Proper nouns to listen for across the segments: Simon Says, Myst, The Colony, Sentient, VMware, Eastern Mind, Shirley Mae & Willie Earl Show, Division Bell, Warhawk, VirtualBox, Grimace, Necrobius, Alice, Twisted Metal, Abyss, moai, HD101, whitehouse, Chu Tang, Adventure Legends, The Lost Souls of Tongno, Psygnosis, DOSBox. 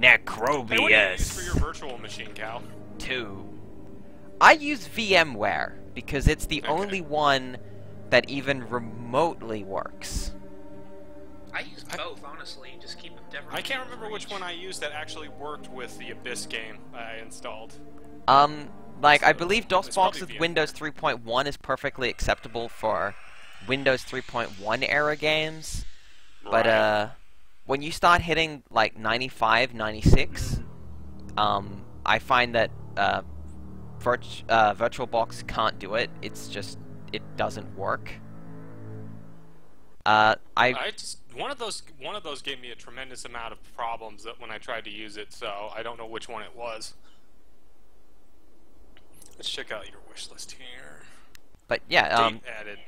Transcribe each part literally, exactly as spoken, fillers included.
Necrobius. Hey, what do you use for your virtual machine, Cal? Two. I use VMware because it's the okay. only one that even remotely works. I use both, I, honestly. Just keep them different. I can't remember which one I used that actually worked with the Abyss game I installed. Um, like so, I believe DOSBox with Windows three point one is perfectly acceptable for Windows three point one era games, right. but uh, when you start hitting like ninety-five, ninety-six, um, I find that uh, Virt uh, VirtualBox can't do it. It's just it doesn't work. Uh, I, I just one of those one of those gave me a tremendous amount of problems that when I tried to use it, so I don't know which one it was. Let's check out your wish list here. But yeah, Date um, added.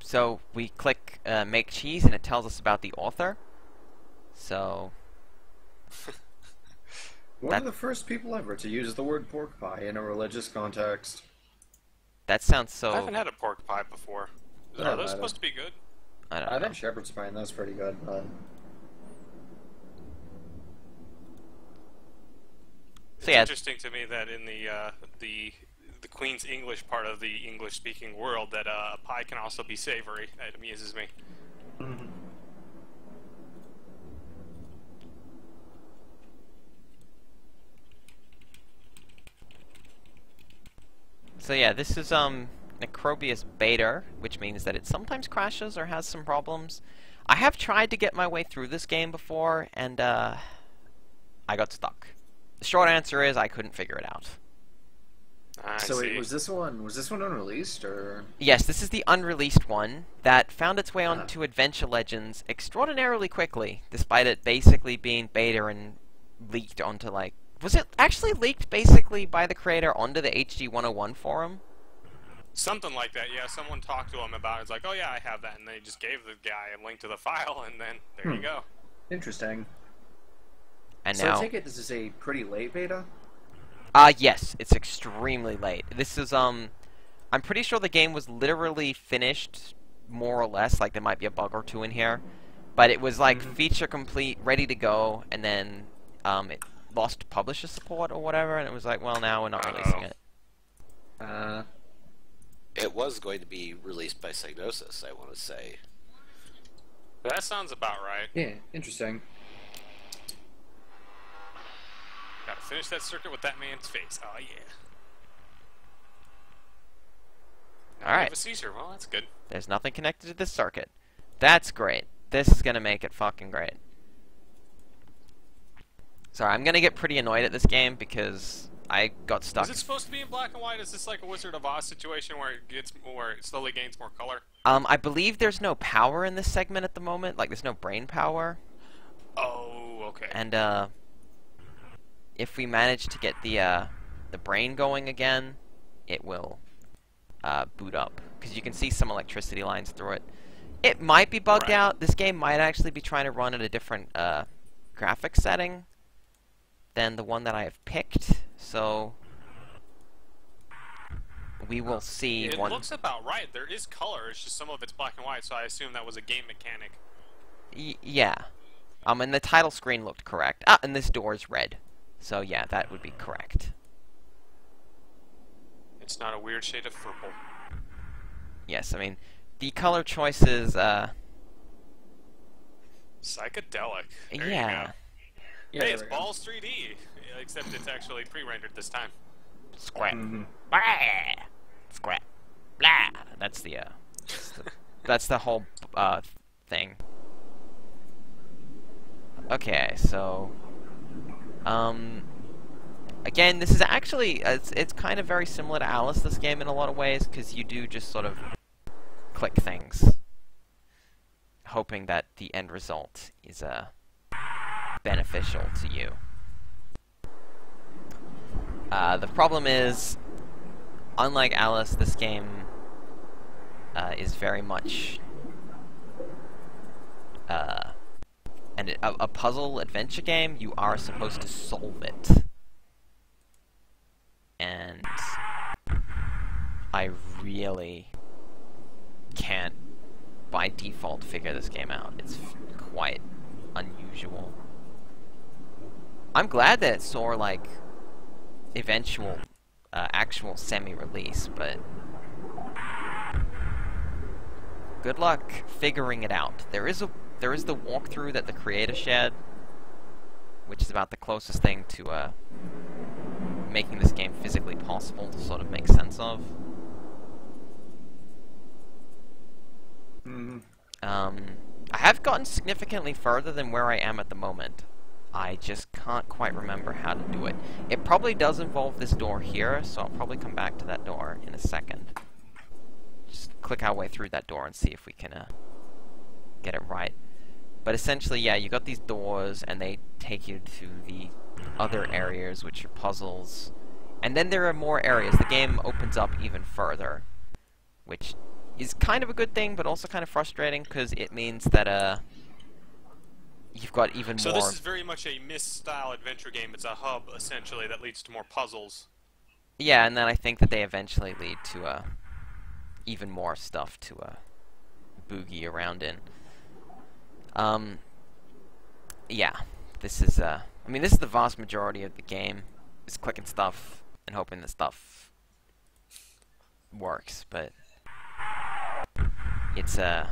So we click uh, make cheese, and it tells us about the author. So one of the first people ever to use the word pork pie in a religious context. That sounds so. I haven't had a pork pie before. Are no, those supposed to be good? I don't know. I've had shepherd's pie, and that's pretty good. But... It's so, yeah. interesting to me that in the uh, the the Queen's English part of the English-speaking world, that uh, pie can also be savory. That amuses me. Mm-hmm. So yeah, this is um Necrobius beta, which means that it sometimes crashes or has some problems. I have tried to get my way through this game before, and uh, I got stuck. The short answer is I couldn't figure it out. I so see. Wait, was this one was this one unreleased or? Yes, this is the unreleased one that found its way onto ah. Adventure Legends extraordinarily quickly, despite it basically being beta and leaked onto like. Was it actually leaked basically by the creator onto the H D one oh one forum? Something like that, yeah. Someone talked to him about it. It's like, oh yeah, I have that. And they just gave the guy a link to the file, and then there hmm. you go. Interesting. And so now, I take it this is a pretty late beta? Uh, yes. It's extremely late. This is, um... I'm pretty sure the game was literally finished, more or less. Like, there might be a bug or two in here. But it was, like, mm-hmm. feature complete, ready to go, and then, um... it lost publisher support or whatever, and it was like, well, now we're not uh -oh. releasing it. Uh, it was going to be released by Psygnosis, I want to say. That sounds about right. Yeah, interesting. Gotta finish that circuit with that man's face. Oh yeah. Now All right. I have a seizure. Well, that's good. There's nothing connected to this circuit. That's great. This is gonna make it fucking great. Sorry, I'm gonna get pretty annoyed at this game because I got stuck. Is it supposed to be in black and white? Is this like a Wizard of Oz situation where it gets more, it slowly gains more color? Um, I believe there's no power in this segment at the moment. Like, there's no brain power. Oh, okay. And uh, if we manage to get the uh, the brain going again, it will uh, boot up because you can see some electricity lines through it. It might be bugged right. out. This game might actually be trying to run at a different uh, graphics setting than the one that I have picked, so we will see. It one... looks about right. There is color, it's just some of it's black and white, so I assume that was a game mechanic. Y yeah. Um, and the title screen looked correct. Ah, and this door is red. So yeah, that would be correct. It's not a weird shade of purple. Yes, I mean, the color choice is, uh... psychedelic. There yeah. you go. Yeah, hey, it's Balls three D, except it's actually pre-rendered this time. Squat. Mm-hmm. Blah! Squat. Blah! That's the, uh... that's, the that's the whole, uh, thing. Okay, so... Um... Again, this is actually... It's, it's kind of very similar to Alice, this game, in a lot of ways, because you do just sort of click things. Hoping that the end result is, uh... beneficial to you. Uh, the problem is, unlike Alice, this game uh, is very much uh, and a, a puzzle adventure game. You are supposed to solve it, and I really can't by default figure this game out. It's quite unusual. I'm glad that it saw, like, eventual, uh, actual semi-release, but... good luck figuring it out. There is a there is the walkthrough that the creator shared, which is about the closest thing to uh, making this game physically possible to sort of make sense of. Mm. Um, I have gotten significantly further than where I am at the moment. I just can't quite remember how to do it. It probably does involve this door here, so I'll probably come back to that door in a second. Just click our way through that door and see if we can uh, get it right. But essentially, yeah, you got these doors, and they take you to the other areas, which are puzzles. And then there are more areas. The game opens up even further, which is kind of a good thing, but also kind of frustrating, because it means that uh, you've got even so more... So this is very much a Myst-style adventure game. It's a hub, essentially, that leads to more puzzles. Yeah, and then I think that they eventually lead to... Uh, even more stuff to uh, boogie around in. Um, yeah, this is, uh, I mean, this is the vast majority of the game, is clicking stuff and hoping that stuff works, but it's, uh,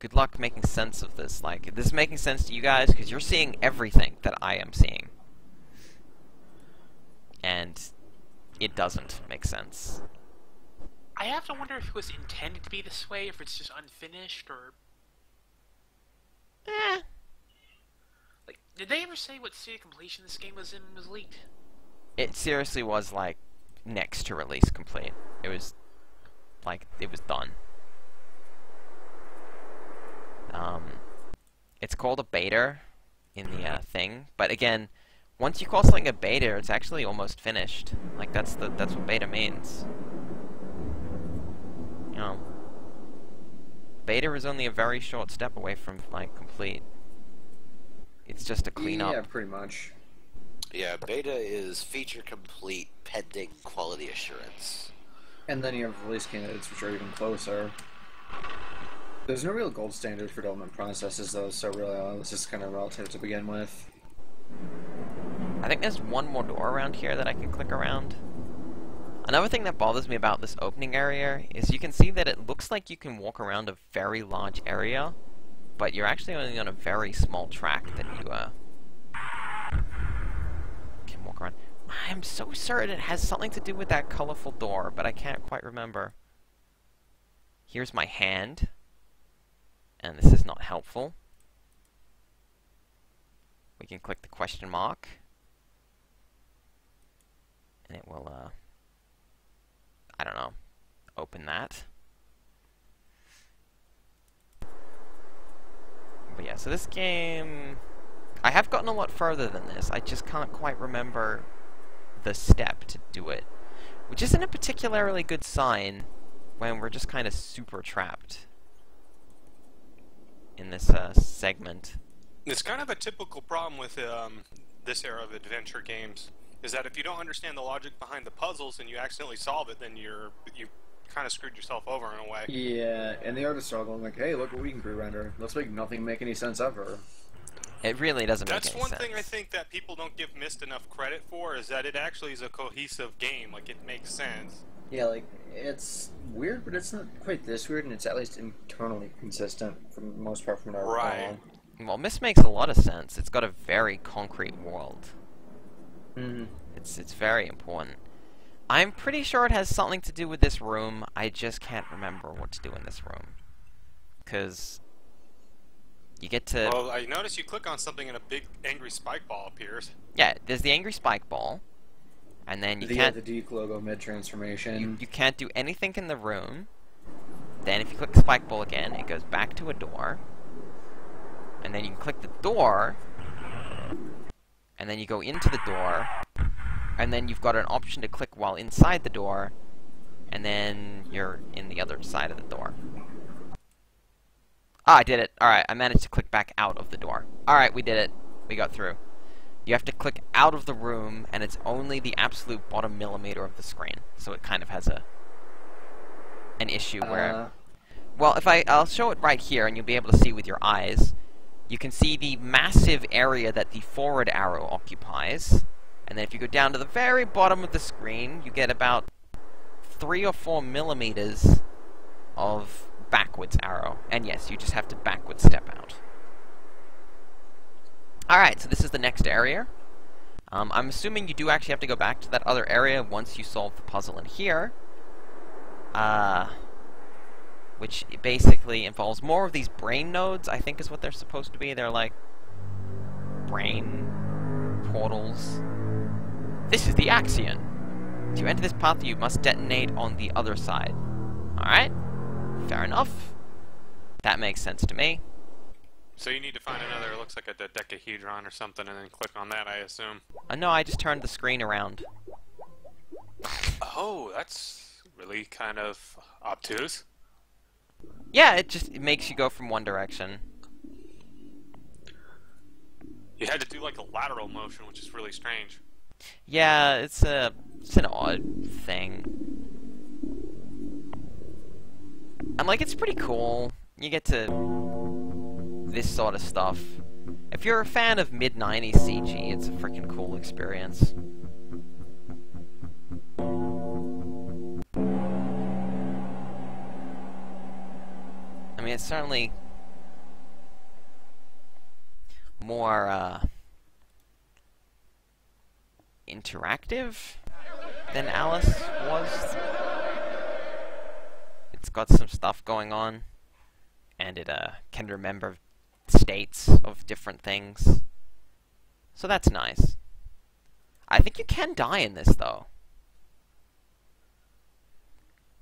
good luck making sense of this. Like, this is making sense to you guys, because you're seeing everything that I am seeing. And it doesn't make sense. I have to wonder if it was intended to be this way, if it's just unfinished, or... Eh. Like, did they ever say what state of completion this game was in was leaked? It seriously was, like, next to release complete. It was, like, it was done. Um, it's called a beta in the, uh, thing, but again, once you call something a beta, it's actually almost finished. Like, that's the, that's what beta means. You know, beta is only a very short step away from, like, complete. It's just a cleanup. Yeah, pretty much. Yeah, beta is feature complete pending quality assurance. And then you have release candidates, which are even closer. There's no real gold standard for development processes, though, so really all this is kind of relative to begin with. I think there's one more door around here that I can click around. Another thing that bothers me about this opening area is you can see that it looks like you can walk around a very large area, but you're actually only on a very small track that you uh, can walk around. I'm so certain it has something to do with that colorful door, but I can't quite remember. Here's my hand, and this is not helpful. We can click the question mark, and it will... Uh, I don't know. Open that. But yeah, so this game... I have gotten a lot further than this. I just can't quite remember the step to do it. Which isn't a particularly good sign when we're just kind of super trapped in this uh, segment. It's kind of a typical problem with um, this era of adventure games. Is that if you don't understand the logic behind the puzzles and you accidentally solve it, then you're you kind of screwed yourself over in a way. Yeah, and the artists are going like, "Hey, look what we can pre-render. Let's make nothing make any sense ever." It really doesn't make any sense. That's one thing I think that people don't give Myst enough credit for is that it actually is a cohesive game. Like, it makes sense. Yeah, like, it's weird, but it's not quite this weird, and it's at least internally consistent for the most part from what I recall. Right. Well, Myst makes a lot of sense. It's got a very concrete world. Mm-hmm. It's it's very important. I'm pretty sure it has something to do with this room. I just can't remember what to do in this room, because you get to. Well, I notice you click on something and a big angry spike ball appears. Yeah, there's the angry spike ball, and then you the, can't. The Deke logo mid transformation. You, you can't do anything in the room. Then if you click the spike ball again, it goes back to a door, and then you can click the door. And then you go into the door, and then you've got an option to click while inside the door, and then you're in the other side of the door. Ah, I did it. Alright, I managed to click back out of the door. Alright, we did it. We got through. You have to click out of the room, and it's only the absolute bottom millimeter of the screen, so it kind of has a an issue where... Uh. Well, if I, I'll show it right here, and you'll be able to see with your eyes. you can see the massive area that the forward arrow occupies, and then if you go down to the very bottom of the screen, you get about three or four millimeters of backwards arrow. And yes, you just have to backwards step out. Alright, so this is the next area. Um, I'm assuming you do actually have to go back to that other area once you solve the puzzle in here. Uh, which basically involves more of these brain nodes, I think is what they're supposed to be. They're like brain portals. This is the Axion. To enter this path, you must detonate on the other side. Alright, fair enough. That makes sense to me. So you need to find another, it looks like a dodecahedron or something, and then click on that, I assume. Uh, no, I just turned the screen around. Oh, that's really kind of obtuse. Yeah, it just it makes you go from one direction. You had to do like a lateral motion, which is really strange. Yeah, it's a it's an odd thing. I'm like, it's pretty cool. You get to this sort of stuff. If you're a fan of mid nineties C G, it's a freaking cool experience. I mean, it's certainly more uh, interactive than Alice was. It's got some stuff going on, and it uh, can remember states of different things. So that's nice. I think you can die in this, though.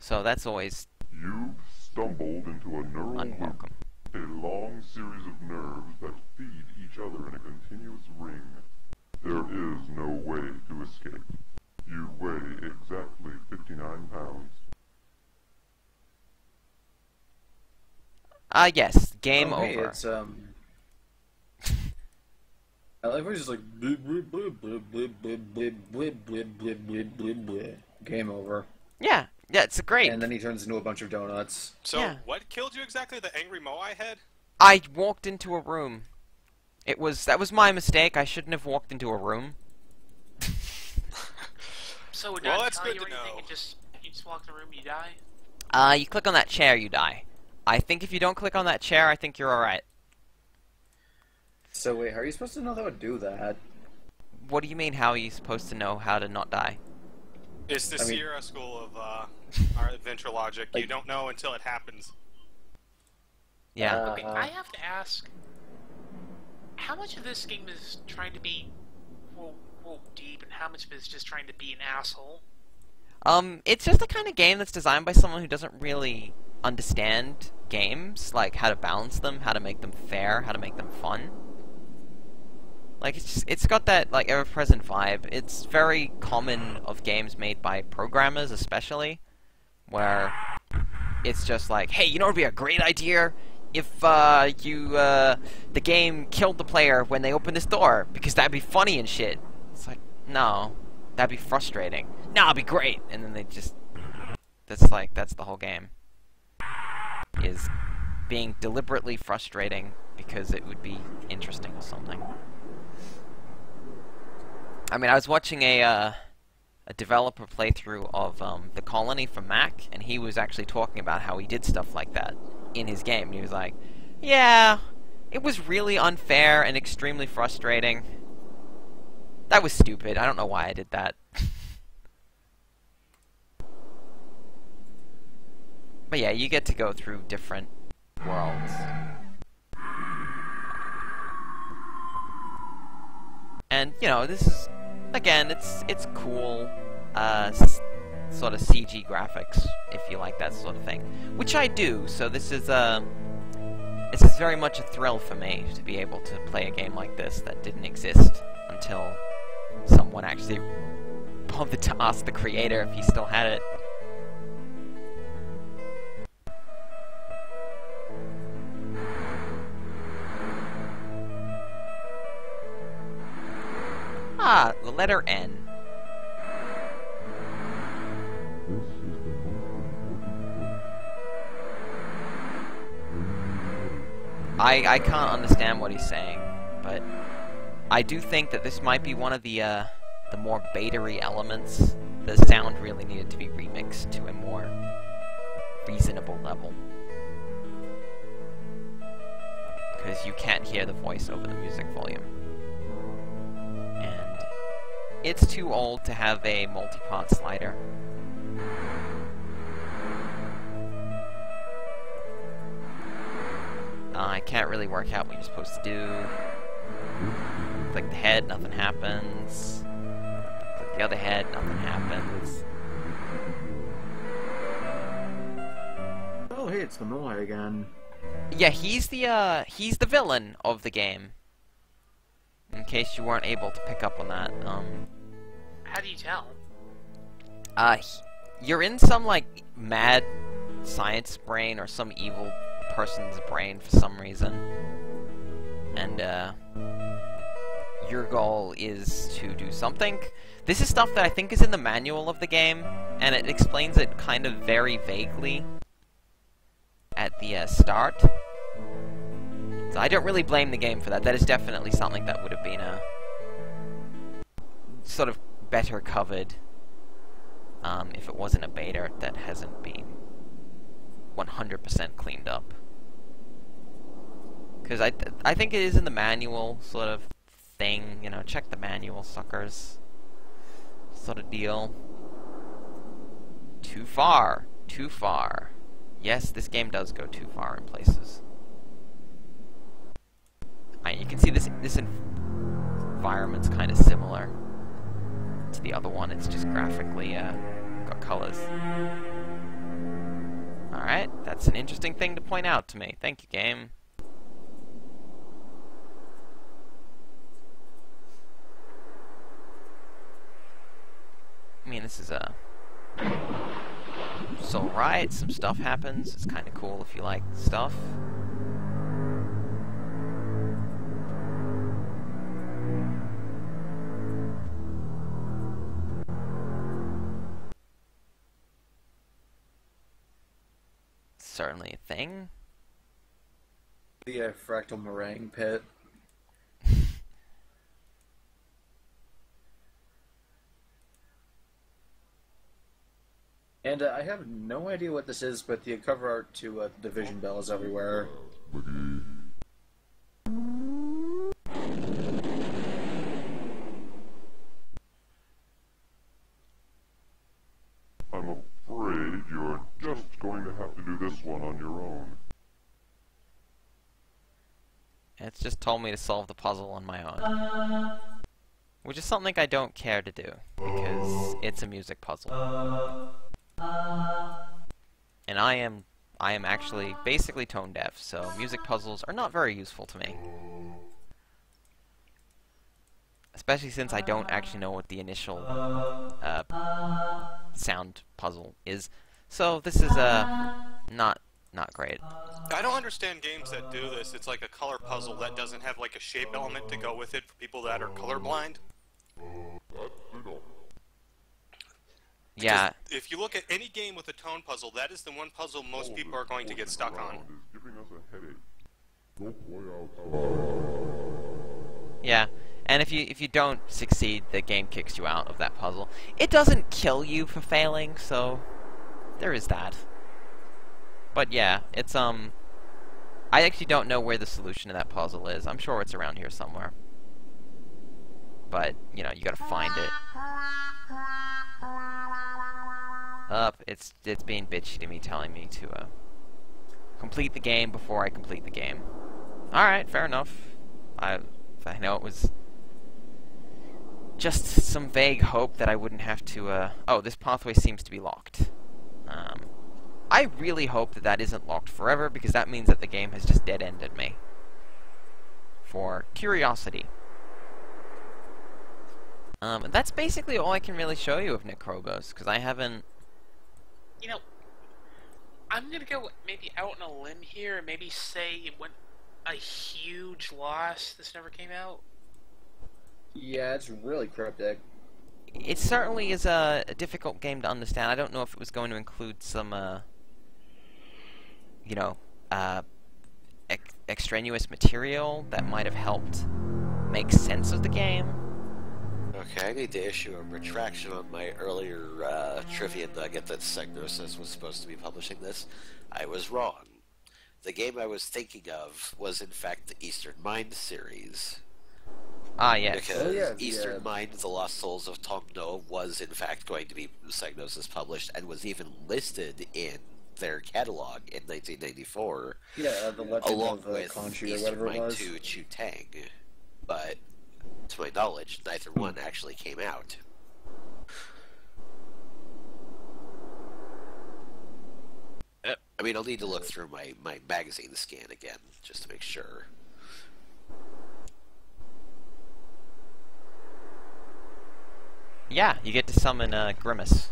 So that's always you've stumbled into a neural unwelcome loop, a long series of nerves that feed each other in a continuous ring. There is no way to escape. You weigh exactly fifty-nine pounds. Ah, uh, yes. Game oh, hey, over. It's, um... everybody's just like... Game over. Yeah. Yeah, it's great. And then he turns into a bunch of donuts. So, yeah. What killed you exactly? The angry moai head? I walked into a room. It was... That was my mistake. I shouldn't have walked into a room. So, it doesn't well, tell you anything. It just, you just walk in the room, you die? Uh, you click on that chair, you die. I think if you don't click on that chair, I think you're alright. So wait, how are you supposed to know how to do that? What do you mean, how are you supposed to know how to not die? It's the I Sierra mean, school of uh, our adventure logic. Like, you don't know until it happens. Yeah. Uh, okay, I have to ask, how much of this game is trying to be well, well deep, and how much of it is just trying to be an asshole? Um, it's just the kind of game that's designed by someone who doesn't really understand games, like how to balance them, how to make them fair, how to make them fun. Like, it's just, it's got that, like, ever-present vibe. It's very common of games made by programmers, especially, where it's just like, hey, you know what would be a great idea? If, uh, you, uh, the game killed the player when they opened this door, because that'd be funny and shit. It's like, no, that'd be frustrating. No, it'd be great! And then they just... That's like, that's the whole game. Is being deliberately frustrating because it would be interesting or something. I mean, I was watching a uh, a developer playthrough of um, The Colony for Mac, and he was actually talking about how he did stuff like that in his game. And he was like, yeah, it was really unfair and extremely frustrating. That was stupid. I don't know why I did that. But yeah, you get to go through different worlds. And, you know, this is, again, it's it's cool, uh, s sort of C G graphics, if you like that sort of thing. Which I do, so this is, uh, this is very much a thrill for me, to be able to play a game like this that didn't exist until someone actually bothered to ask the creator if he still had it. Ah, the letter N. I, I can't understand what he's saying, but I do think that this might be one of the, uh, the more beta-y elements. The sound really needed to be remixed to a more reasonable level. Because you can't hear the voice over the music volume. And it's too old to have a multi-part slider. Uh, I can't really work out what you're supposed to do. Click the head, nothing happens. Click the other head, nothing happens. Oh, hey, it's the Malloy again. Yeah, he's the, uh, he's the villain of the game. In case you weren't able to pick up on that, um... How do you tell? Uh, he, you're in some, like, mad science brain or some evil person's brain for some reason. And, uh... your goal is to do something. This is stuff that I think is in the manual of the game, and it explains it kind of very vaguely at the uh, start. So I don't really blame the game for that. That is definitely something that would have been a sort of better covered um, if it wasn't a beta that hasn't been one hundred percent cleaned up. Because I, th I think it is in the manual sort of thing, you know, check the manual, suckers. Sort of deal. Too far. Too far. Yes, this game does go too far in places. Alright, you can see this this environment's kind of similar to the other one. It's just graphically uh, got colors. Alright, that's an interesting thing to point out to me. Thank you, game. I mean, this is a... It's alright, some stuff happens. It's kind of cool if you like stuff. It's certainly a thing. The uh, fractal meringue pit. And uh, I have no idea what this is, but the cover art to uh, Division Bell is everywhere. I'm afraid you're just going to have to do this one on your own. It's just told me to solve the puzzle on my own. Which is something I don't care to do, because it's a music puzzle. And I am, I am actually basically tone deaf, so music puzzles are not very useful to me. Especially since I don't actually know what the initial uh, sound puzzle is. So this is uh, not, not great. I don't understand games that do this. It's like a color puzzle that doesn't have like a shape element to go with it for people that are colorblind. Yeah. Just, if you look at any game with a tone puzzle, that is the one puzzle most people are going to get stuck on. Yeah, and if you if you don't succeed, the game kicks you out of that puzzle. It doesn't kill you for failing, so there is that. But yeah, it's um, I actually don't know where the solution to that puzzle is. I'm sure it's around here somewhere. But you know, you gotta find it. Up, it's it's being bitchy to me, telling me to uh, complete the game before I complete the game. All right, fair enough. I I know it was just some vague hope that I wouldn't have to. Uh, oh, this pathway seems to be locked. Um, I really hope that that isn't locked forever, because that means that the game has just dead-ended me. For curiosity. Um, that's basically all I can really show you of Necrobius, because I haven't. You know, I'm gonna go maybe out on a limb here and maybe say it went a huge loss. This never came out. Yeah, it's really cryptic. It certainly is a, a difficult game to understand. I don't know if it was going to include some, uh, you know, uh, ex extraneous material that might have helped make sense of the game. Okay, I need to issue a retraction on my earlier uh, trivia nugget that Psygnosis was supposed to be publishing this. I was wrong. The game I was thinking of was, in fact, the Eastern Mind series. Ah, yes. Because oh, yeah, Eastern yeah. Mind, The Lost Souls of Tongno was, in fact, going to be Psygnosis published and was even listed in their catalog in nineteen ninety-four. Yeah, uh, the Legend along of, uh, with Conchu or whatever it was. Eastern Mind two, Chu Tang. But, to my knowledge, neither one actually came out. Uh, I mean, I'll need to look through my, my magazine scan again, just to make sure. Yeah, you get to summon uh, Grimace.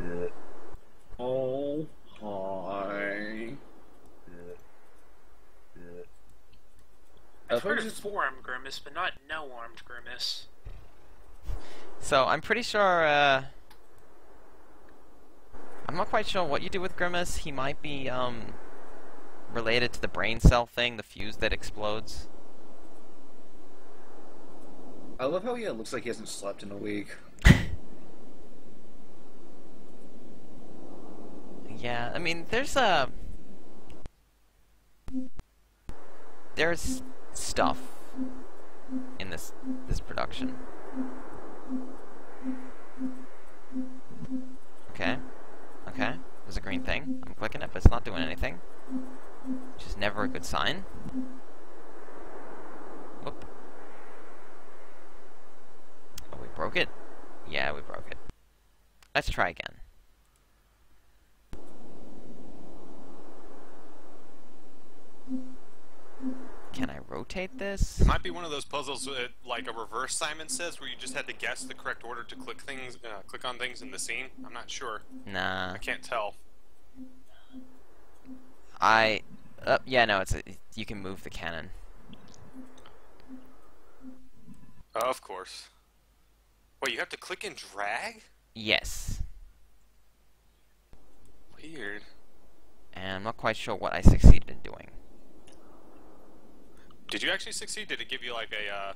Yeah. Oh, hi. Yeah. Yeah. I've heard of four-armed Grimace, but not no-armed Grimace. So, I'm pretty sure, uh... I'm not quite sure what you do with Grimace. He might be, um... related to the brain cell thing, the fuse that explodes. I love how he yeah, looks like he hasn't slept in a week. Yeah, I mean, there's a... There's stuff in this this production. Okay. Okay. There's a green thing. I'm clicking it, but it's not doing anything. Which is never a good sign. Whoop. Oh, we broke it? Yeah, we broke it. Let's try again. Can I rotate this? It might be one of those puzzles with, like a reverse Simon Says, where you just had to guess the correct order to click things, uh, click on things in the scene. I'm not sure. Nah. I can't tell. I, uh, yeah, no, it's a, you can move the cannon. Oh, of course. Wait, you have to click and drag? Yes. Weird. And I'm not quite sure what I succeeded in doing. Did you actually succeed? Did it give you like a uh,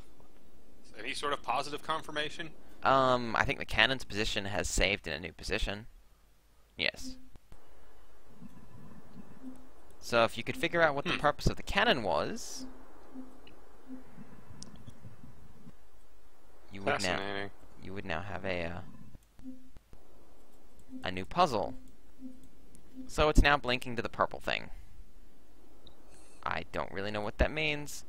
any sort of positive confirmation? Um, I think the cannon's position has saved in a new position. Yes. So if you could figure out what hmm. the purpose of the cannon was, you would now you would now have a uh, a new puzzle. So it's now blinking to the purple thing. I don't really know what that means.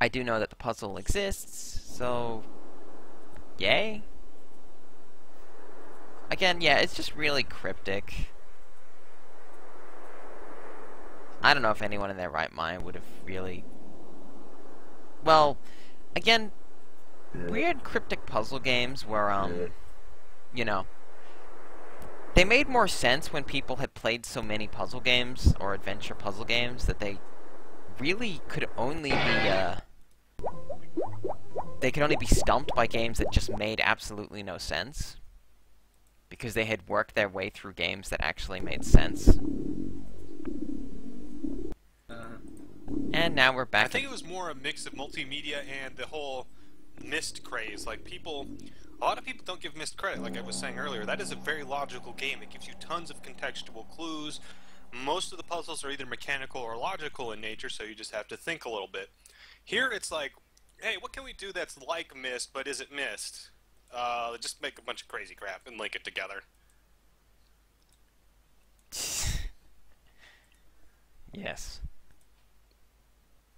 I do know that the puzzle exists, so... Yay? Again, yeah, it's just really cryptic. I don't know if anyone in their right mind would have really... Well, again, weird cryptic puzzle games were, um... you know... They made more sense when people had played so many puzzle games, or adventure puzzle games, that they really could only be, uh... they could only be stumped by games that just made absolutely no sense. Because they had worked their way through games that actually made sense. And now we're back. I think it was more a mix of multimedia and the whole Myst craze. Like, people... A lot of people don't give Myst credit, like I was saying earlier. That is a very logical game. It gives you tons of contextual clues. Most of the puzzles are either mechanical or logical in nature, so you just have to think a little bit. Here it's like, hey, what can we do that's like Myst, but isn't Myst? Uh, just make a bunch of crazy crap and link it together. Yes.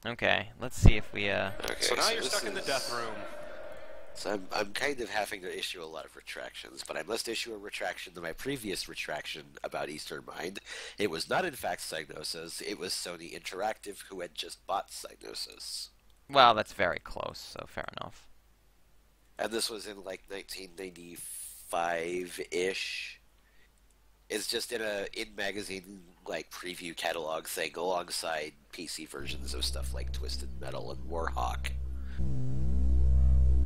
Okay, let's see if we, uh... Okay, so now so you're stuck is... in the death room. So I'm, I'm kind of having to issue a lot of retractions, but I must issue a retraction to my previous retraction about Eastern Mind. It was not, in fact, Psygnosis. It was Sony Interactive, who had just bought Psygnosis. Well, that's very close, so fair enough. And this was in, like, nineteen ninety-five-ish. It's just in a in-magazine, like, preview catalog thing alongside P C versions of stuff like Twisted Metal and Warhawk.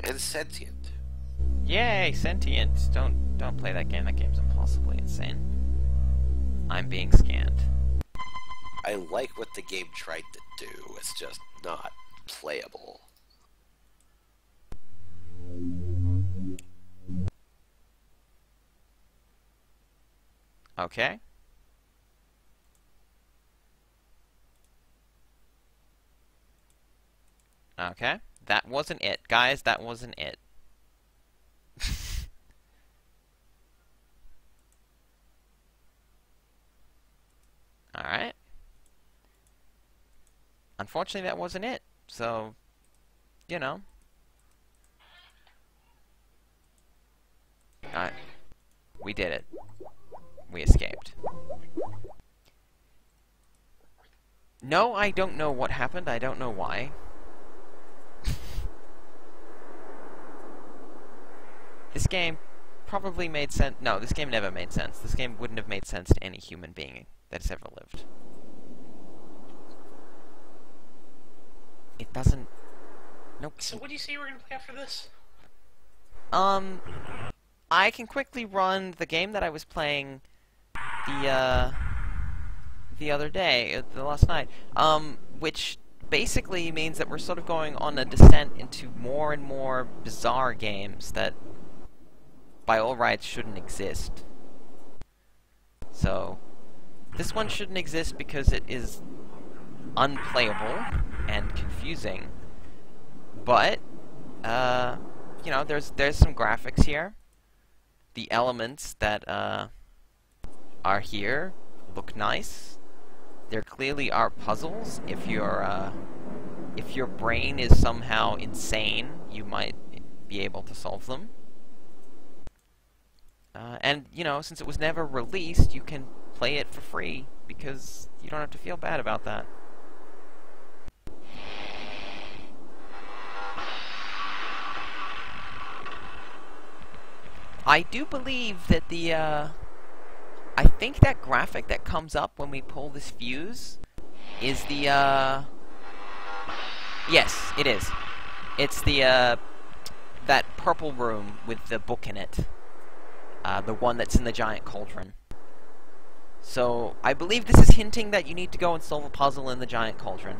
And Sentient. Yay, Sentient! Don't don't play that game. That game's impossibly insane. I'm being scanned. I like what the game tried to do. It's just not playable. Okay. Okay. That wasn't it. Guys, that wasn't it. Alright. Unfortunately, that wasn't it. So, you know. Alright. We did it. We escaped. No, I don't know what happened. I don't know why. This game probably made sense. No, this game never made sense. This game wouldn't have made sense to any human being that's ever lived. It doesn't... Nope. So what do you say we're gonna play after this? Um... I can quickly run the game that I was playing the, uh... the other day, the last night, um, which basically means that we're sort of going on a descent into more and more bizarre games that, by all rights, shouldn't exist. So... this one shouldn't exist because it is unplayable and confusing, but, uh, you know, there's there's some graphics here. The elements that uh, are here look nice. There clearly are puzzles. If your uh, if your brain is somehow insane, you might be able to solve them. Uh, and you know, since it was never released, you can play it for free because you don't have to feel bad about that. I do believe that the, uh, I think that graphic that comes up when we pull this fuse is the, uh, yes, it is. It's the, uh, that purple room with the book in it. Uh, the one that's in the giant cauldron. So, I believe this is hinting that you need to go and solve a puzzle in the giant cauldron.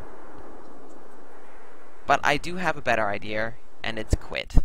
But I do have a better idea, and it's quit.